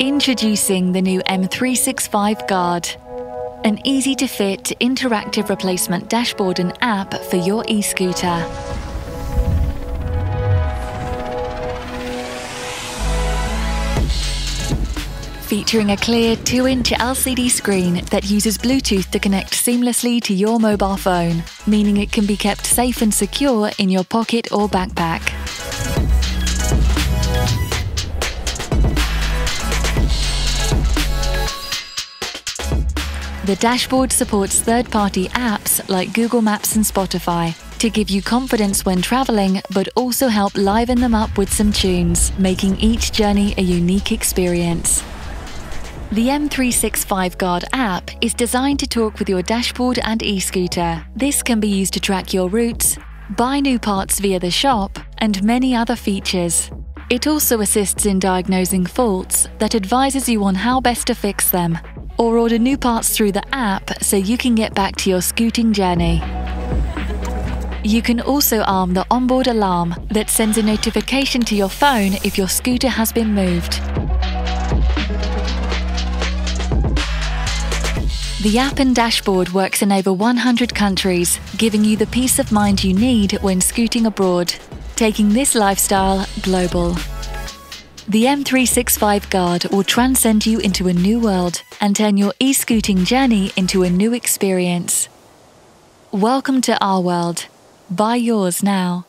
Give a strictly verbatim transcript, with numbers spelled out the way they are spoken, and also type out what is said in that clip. Introducing the new M three sixty-five Guard, an easy-to-fit interactive replacement dashboard and app for your e-scooter. Featuring a clear two inch L C D screen that uses Bluetooth to connect seamlessly to your mobile phone, meaning it can be kept safe and secure in your pocket or backpack. The dashboard supports third-party apps like Google Maps and Spotify to give you confidence when traveling, but also help liven them up with some tunes, making each journey a unique experience. The M three sixty-five Guard app is designed to talk with your dashboard and e-scooter. This can be used to track your routes, buy new parts via the shop, and many other features. It also assists in diagnosing faults that advises you on how best to fix them, or order new parts through the app so you can get back to your scooting journey. You can also arm the onboard alarm that sends a notification to your phone if your scooter has been moved. The app and dashboard works in over one hundred countries, giving you the peace of mind you need when scooting abroad, taking this lifestyle global. The M three sixty-five Guard will transcend you into a new world and turn your e-scooting journey into a new experience. Welcome to our world. Buy yours now.